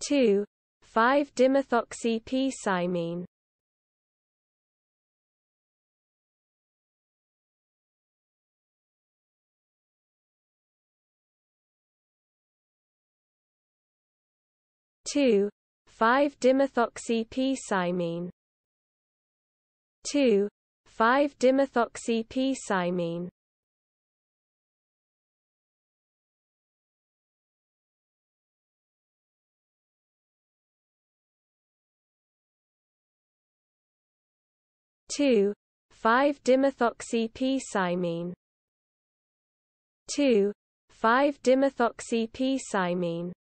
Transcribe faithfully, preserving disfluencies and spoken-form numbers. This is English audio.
two,five-dimethoxy-p-cymene. two,five-dimethoxy-p-cymene. two,five-dimethoxy-p-cymene. two,five-dimethoxy-p-cymene. two,five-dimethoxy-p-cymene. two,five-dimethoxy-p-cymene.